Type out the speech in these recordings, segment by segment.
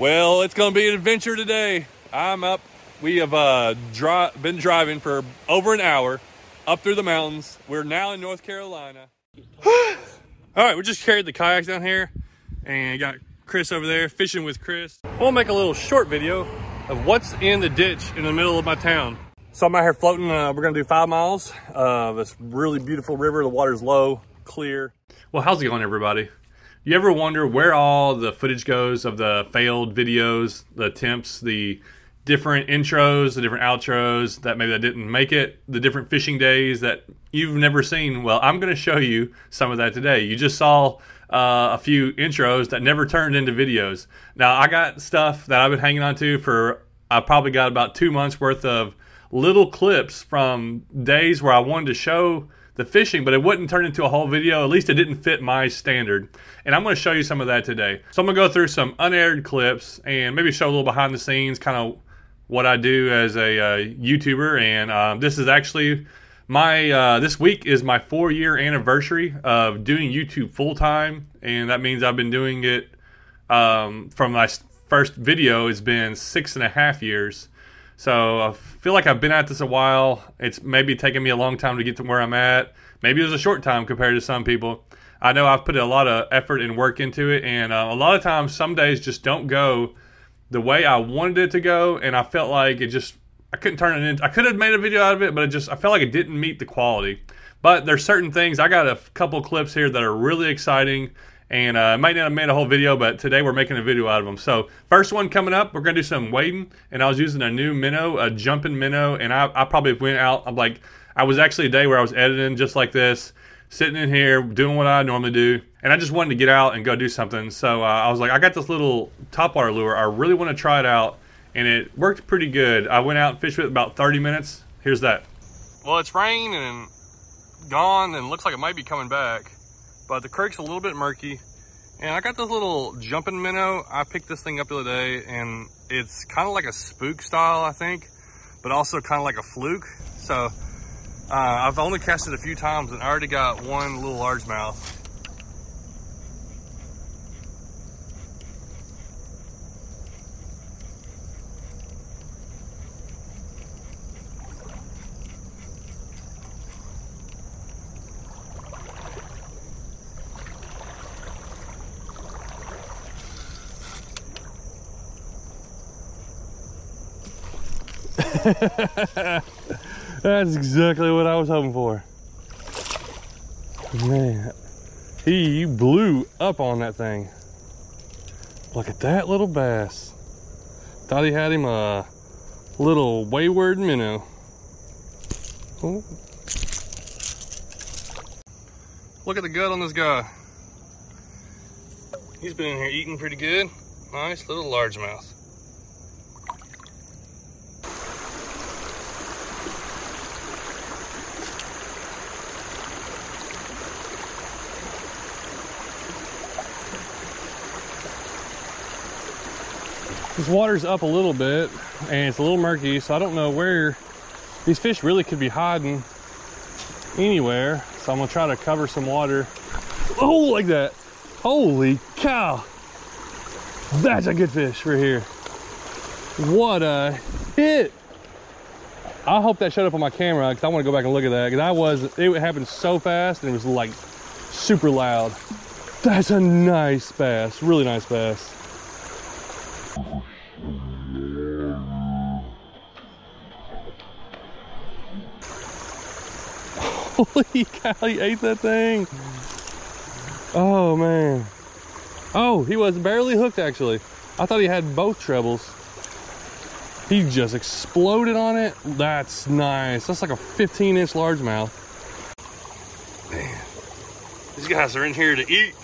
Well, it's gonna be an adventure today. I'm up. We have been driving for over an hour up through the mountains. We're now in North Carolina. All right, we just carried the kayaks down here and got Chris over there fishing with Chris. We'll make a little short video of what's in the ditch in the middle of my town. So I'm out here floating. We're gonna do 5 miles of this really beautiful river. The water's low, clear. Well, how's it going, everybody? You ever wonder where all the footage goes of the failed videos, the attempts, the different intros, the different outros that maybe that didn't make it, the different fishing days that you've never seen? Well, I'm going to show you some of that today. You just saw a few intros that never turned into videos. Now, I got stuff that I've been hanging on to for, I probably got about 2 months worth of little clips from days where I wanted to show the fishing, but it wouldn't turn into a whole video. At least it didn't fit my standard. And I'm going to show you some of that today. So I'm going to go through some unaired clips and maybe show a little behind the scenes, kind of what I do as a YouTuber. And this is actually my, this week is my 4-year anniversary of doing YouTube full time. And that means I've been doing it from my first video. It's been 6.5 years. So I feel like I've been at this a while. It's maybe taken me a long time to get to where I'm at. Maybe it was a short time compared to some people. I know I've put a lot of effort and work into it. And a lot of times, some days just don't go the way I wanted it to go. And I felt like it just, I couldn't turn it into, I could have made a video out of it, but it just, I felt like it didn't meet the quality. But there's certain things, I got a couple clips here that are really exciting. And I might not have made a whole video, but today we're making a video out of them. So first one coming up, we're going to do some wading. And I was using a new minnow, a jumping minnow. And I probably went out, I'm like, I was actually a day where I was editing just like this, sitting in here, doing what I normally do. And I just wanted to get out and go do something. So I was like, I got this little topwater lure. I really want to try it out. And it worked pretty good. I went out and fished with it about 30 minutes. Here's that. Well, it's rained and gone and looks like it might be coming back. But the creek's a little bit murky. And I got this little jumping minnow. I picked this thing up the other day and it's kind of like a spook style, I think, but also kind of like a fluke. So I've only cast it a few times and I already got one little largemouth. That's exactly what I was hoping for. Man, he blew up on that thing. Look at that little bass. Thought he had him a little wayward minnow. Ooh. Look at the gut on this guy. He's been in here eating pretty good. Nice little largemouth. This water's up a little bit and it's a little murky, so I don't know where these fish really could be hiding anywhere. So I'm gonna try to cover some water. Oh, like that. Holy cow. That's a good fish right here. What a hit. I hope that showed up on my camera because I want to go back and look at that because it happened so fast and it was like super loud. That's a nice bass, really nice bass. Holy cow, he ate that thing. Oh man. Oh, he was barely hooked actually. I thought he had both trebles. He just exploded on it. That's nice. That's like a 15-inch largemouth. Man, these guys are in here to eat.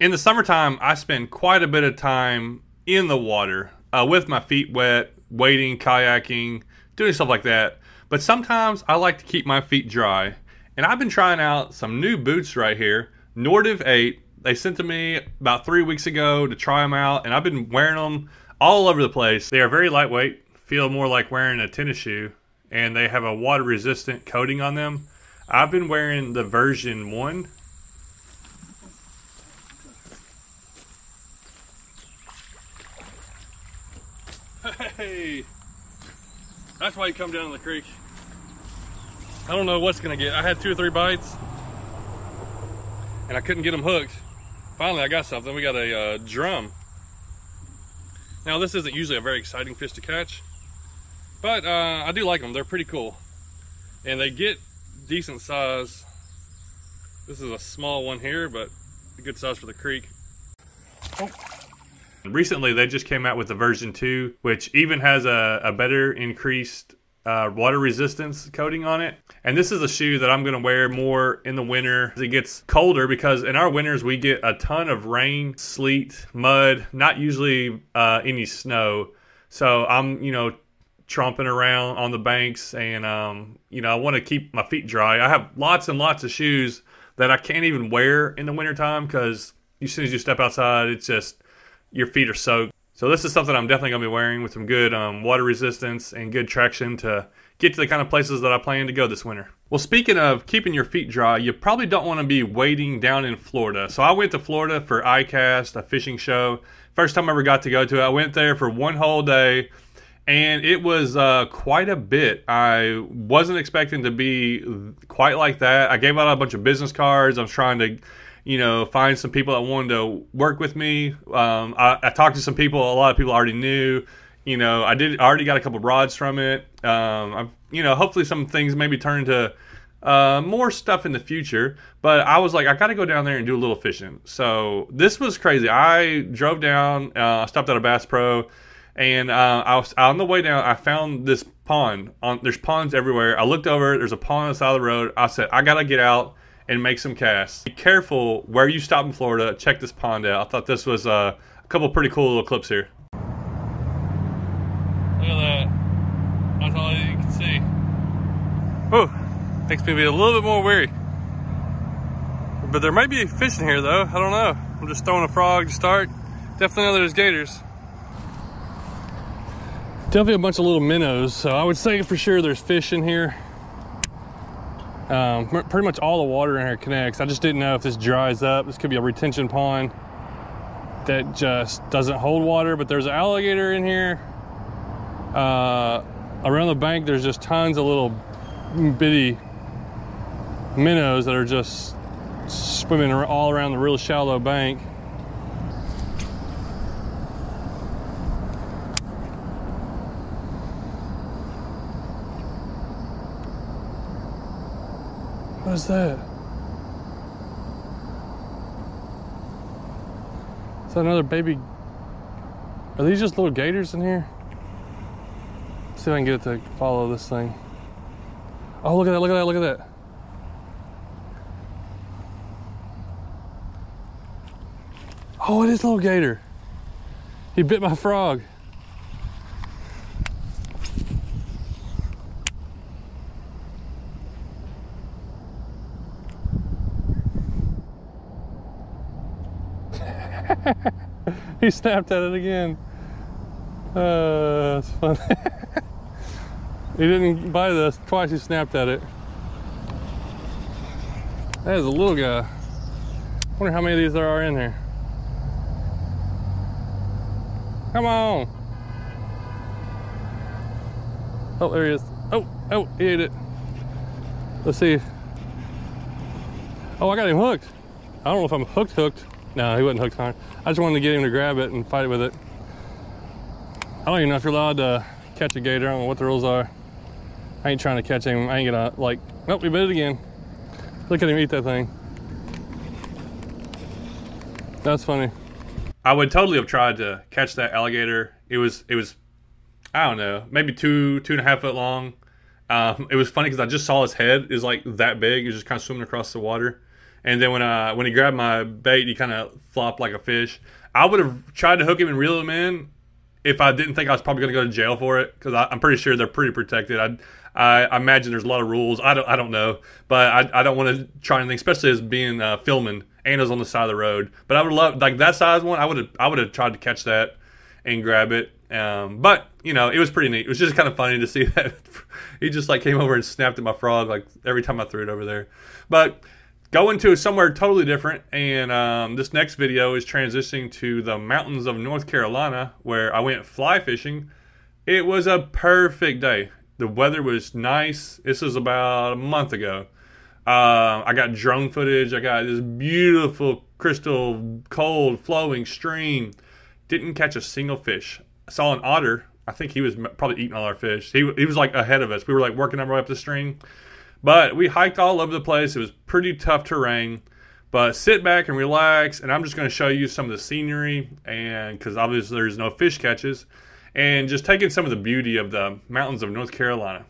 In the summertime, I spend quite a bit of time in the water with my feet wet, wading, kayaking, doing stuff like that. But sometimes I like to keep my feet dry. And I've been trying out some new boots right here, NorthDive8. They sent to me about 3 weeks ago to try them out. And I've been wearing them all over the place. They are very lightweight, feel more like wearing a tennis shoe. And they have a water resistant coating on them. I've been wearing the version 1. Hey, that's why you come down to the creek. I don't know what's gonna get. I had 2 or 3 bites and I couldn't get them hooked. Finally, I got something. We got a drum. Now, this isn't usually a very exciting fish to catch, but I do like them. They're pretty cool and they get decent size. This is a small one here, but a good size for the creek. Oh. Recently, they just came out with the version 2, which even has a better increased water resistance coating on it. And this is a shoe that I'm going to wear more in the winter as it gets colder, because in our winters, we get a ton of rain, sleet, mud, not usually any snow. So I'm, you know, tromping around on the banks and, you know, I want to keep my feet dry. I have lots and lots of shoes that I can't even wear in the wintertime because as soon as you step outside, it's just your feet are soaked. So this is something I'm definitely going to be wearing with some good water resistance and good traction to get to the kind of places that I plan to go this winter. Well, speaking of keeping your feet dry, you probably don't want to be wading down in Florida. So I went to Florida for ICast, a fishing show. First time I ever got to go to it. I went there for one whole day and it was quite a bit. I wasn't expecting to be quite like that. I gave out a bunch of business cards. I was trying to, you know, find some people that wanted to work with me. I talked to some people, a lot of people I already knew. You know, I already got a couple rods from it. You know, hopefully some things maybe turn into more stuff in the future. But I was like, I got to go down there and do a little fishing. So this was crazy. I drove down, I stopped at a Bass Pro, and I was on the way down. I found this pond. There's ponds everywhere. I looked over. There's a pond on the side of the road. I said, I got to get out and make some casts. Be careful where you stop in Florida. Check this pond out. I thought this was a couple pretty cool little clips here. Look at that. That's all you can see. Oh, makes me be a little bit more weary. But there might be fish in here though. I don't know. I'm just throwing a frog to start. Definitely know there's gators. Definitely a bunch of little minnows. So I would say for sure there's fish in here. Pretty much all the water in here connects. I just didn't know if this dries up. This could be a retention pond that just doesn't hold water, but there's an alligator in here. Around the bank, there's just tons of little bitty minnows that are just swimming all around the real shallow bank. What is that? Is that another baby? Are these just little gators in here? Let's see if I can get it to follow this thing. Oh, look at that, look at that, look at that. Oh, it is a little gator. He bit my frog. He snapped at it again. That's funny. He didn't bite this. Twice he snapped at it. That is a little guy. I wonder how many of these there are in here. Come on. Oh, there he is. Oh, oh, he ate it. Let's see. Oh, I got him hooked. I don't know if I'm hooked. No, he wasn't hooked on it. I just wanted to get him to grab it and fight with it. I don't even know if you're allowed to catch a gator. I don't know what the rules are. I ain't trying to catch him. I ain't gonna, like, nope, he bit it again. Look at him eat that thing. That's funny. I would totally have tried to catch that alligator. It was, I don't know, maybe 2.5 foot long. It was funny because I just saw his head is like that big. He was just kind of swimming across the water. And then when he grabbed my bait, he kind of flopped like a fish. I would have tried to hook him and reel him in if I didn't think I was probably going to go to jail for it, because I'm pretty sure they're pretty protected. I imagine there's a lot of rules. I don't know, but I don't want to try anything, especially as being filming and it was on the side of the road. But I would love, like, that size one. I would have tried to catch that and grab it. But you know, it was pretty neat. It was just kind of funny to see that he just like came over and snapped at my frog like every time I threw it over there, but. Going to somewhere totally different, and this next video is transitioning to the mountains of North Carolina, where I went fly fishing. It was a perfect day. The weather was nice. This was about a month ago. I got drone footage. I got this beautiful crystal cold flowing stream. Didn't catch a single fish. I saw an otter. I think he was probably eating all our fish. He was like ahead of us. We were like working our way up the stream. But we hiked all over the place. It was pretty tough terrain. But sit back and relax. And I'm just going to show you some of the scenery. And because obviously there's no fish catches. And just taking some of the beauty of the mountains of North Carolina.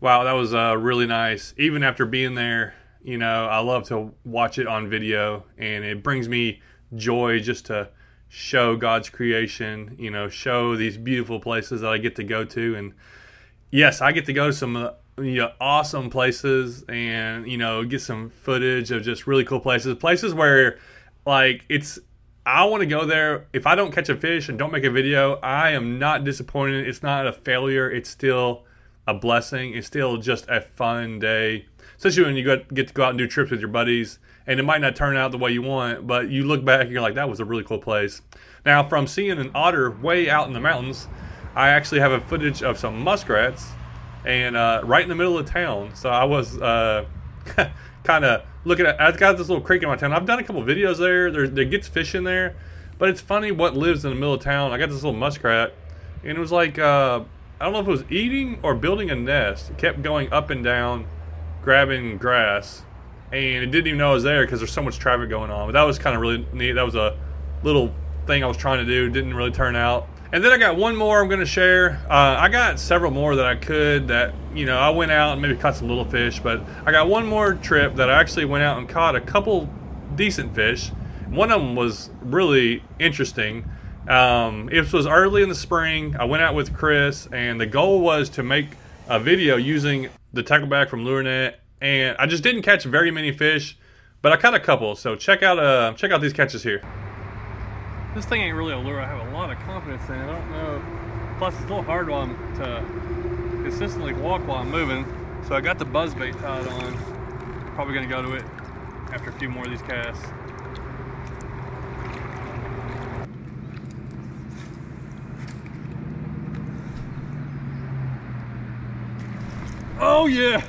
Wow, that was really nice. Even after being there, you know, I love to watch it on video, and it brings me joy just to show God's creation, you know, show these beautiful places that I get to go to. And yes, I get to go to some you know, awesome places and, you know, get some footage of just really cool places. Places where, like, I want to go there. If I don't catch a fish and don't make a video, I am not disappointed. It's not a failure. It's still a blessing. It's still just a fun day, especially when you get to go out and do trips with your buddies, and it might not turn out the way you want, but you look back and you're like, that was a really cool place. Now, from seeing an otter way out in the mountains, I actually have a footage of some muskrats, and right in the middle of town. So I was kind of looking at, I've got this little creek in my town. I've done a couple videos there. There gets fish in there, but it's funny what lives in the middle of town. I got this little muskrat, and it was like, I don't know if it was eating or building a nest. It kept going up and down, grabbing grass, and it didn't even know I was there because there's so much traffic going on. But that was kind of really neat. That was a little thing I was trying to do. Didn't really turn out. And then I got one more I'm going to share. I got several more that I could, that, you know, I went out and maybe caught some little fish, but I got one more trip that I actually went out and caught a couple decent fish. One of them was really interesting. It was early in the spring. I went out with Chris, and the goal was to make a video using the tackle bag from LureNet, and I just didn't catch very many fish, but I caught a couple. So check out these catches here. This thing ain't really a lure I have a lot of confidence in. I don't know. Plus, it's a little hard while I'm to consistently walk while I'm moving. So I got the buzzbait tied on. Probably gonna go to it after a few more of these casts. Oh yeah!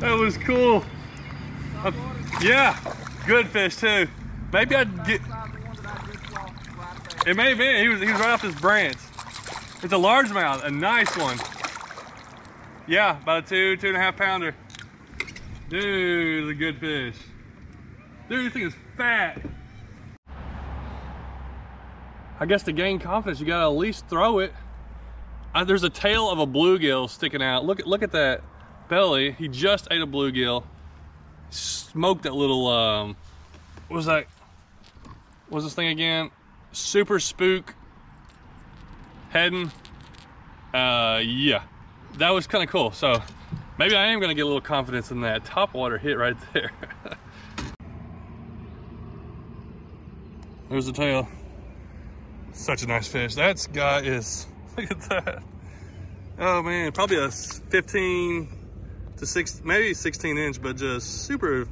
That was cool. Yeah, good fish too. Maybe I'd get. It may have been. He was right off this branch. It's a largemouth, a nice one. Yeah, about a 2.5 pounder. Dude, it's a good fish. Dude, this thing is fat. I guess to gain confidence, you gotta at least throw it. There's a tail of a bluegill sticking out. Look at that belly. He just ate a bluegill. Smoked that little. What was that? What was this thing again? Super Spook. Heading. Yeah, that was kind of cool. So maybe I am gonna get a little confidence in that topwater hit right there. There's the tail. Such a nice fish. That guy is. Look at that. Oh man, probably a 15 to 6, maybe 16 inch, but just super,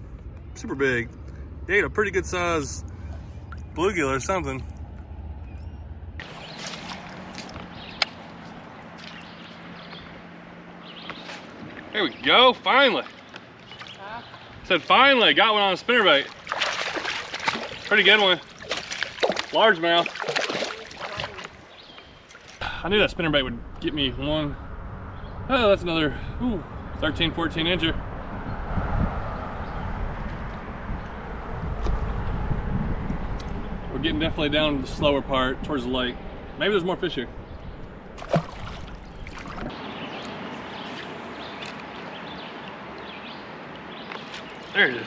super big. He ate a pretty good size bluegill or something. There we go, finally. Huh? Said finally, got one on a spinnerbait. Pretty good one. Largemouth. I knew that spinnerbait would get me one. Oh, that's another, ooh, 13, 14 incher. We're getting definitely down to the slower part, towards the lake. Maybe there's more fish here. There it is.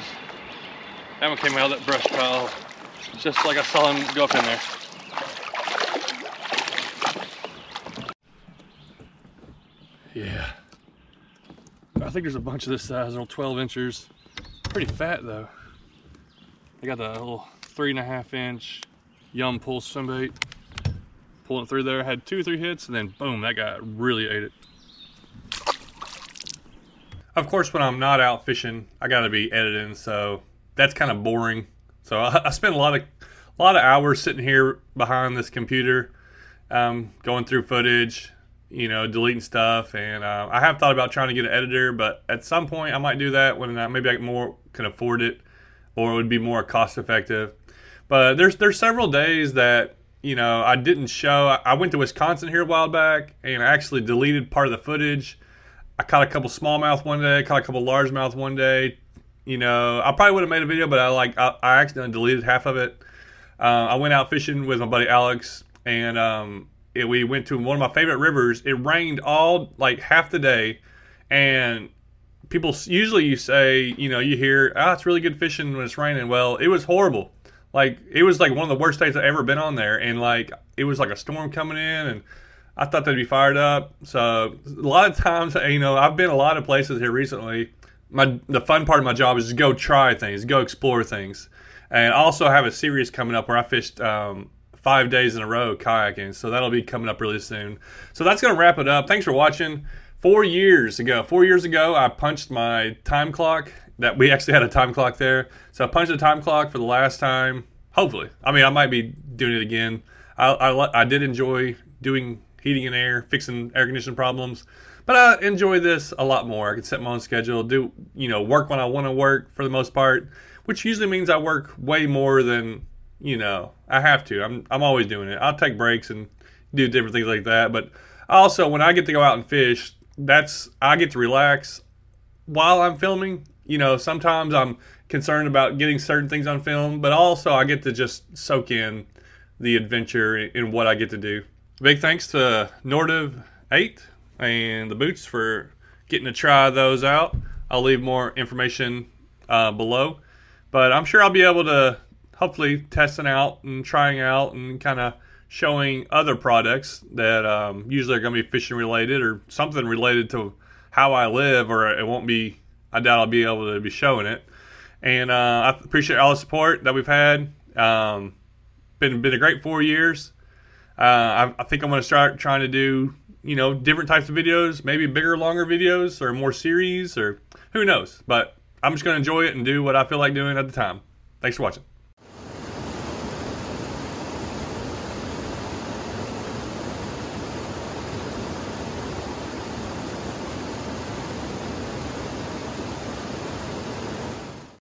That one came out of that brush pile, just like I saw him go up in there. Yeah, I think there's a bunch of this size, little 12 inchers. Pretty fat though. I got the little 3.5 inch Yum pull swimbait. Pulling it through there, had 2 or 3 hits, and then boom, that guy really ate it. Of course, when I'm not out fishing, I gotta be editing, so that's kind of boring. So I spend a lot of hours sitting here behind this computer, going through footage. You know, deleting stuff, and I have thought about trying to get an editor, but at some point I might do that when maybe I more can afford it, or it would be more cost effective. But there's several days that, you know, I didn't show. I went to Wisconsin here a while back, and I actually deleted part of the footage. I caught a couple smallmouth one day, caught a couple largemouth one day. You know, I probably would have made a video, but I accidentally deleted half of it. I went out fishing with my buddy Alex, and we went to one of my favorite rivers. It rained all, like, half the day, and people usually, you say, you know, you hear, oh, it's really good fishing when it's raining. Well, it was horrible. Like, it was like one of the worst days I've ever been on there, and like it was like a storm coming in, and I thought they'd be fired up. So a lot of times, you know, I've been a lot of places here recently. The fun part of my job is to go try things, go explore things, and I also have a series coming up where I fished 5 days in a row kayaking, so that'll be coming up really soon. So that's gonna wrap it up. Thanks for watching. 4 years ago I punched my time clock. That we actually had a time clock there, so I punched the time clock for the last time, hopefully. I mean, I might be doing it again. I did enjoy doing heating and air, fixing air conditioning problems, but I enjoy this a lot more. I can set my own schedule, do, you know, work when I want to work for the most part, which usually means I work way more than, you know, I have to. I'm always doing it. I'll take breaks and do different things like that, but also when I get to go out and fish, that's, I get to relax while I'm filming. You know, sometimes I'm concerned about getting certain things on film, but also I get to just soak in the adventure in what I get to do. Big thanks to NorthDive8 and the boots for getting to try those out. I'll leave more information below. But I'm sure I'll be able to hopefully testing out and trying out and kind of showing other products that usually are going to be fishing related or something related to how I live, or it won't be, I doubt I'll be able to be showing it. And I appreciate all the support that we've had. Been a great 4 years. I think I'm going to start trying to do, you know, different types of videos, maybe bigger, longer videos or more series, or who knows, but I'm just going to enjoy it and do what I feel like doing at the time. Thanks for watching.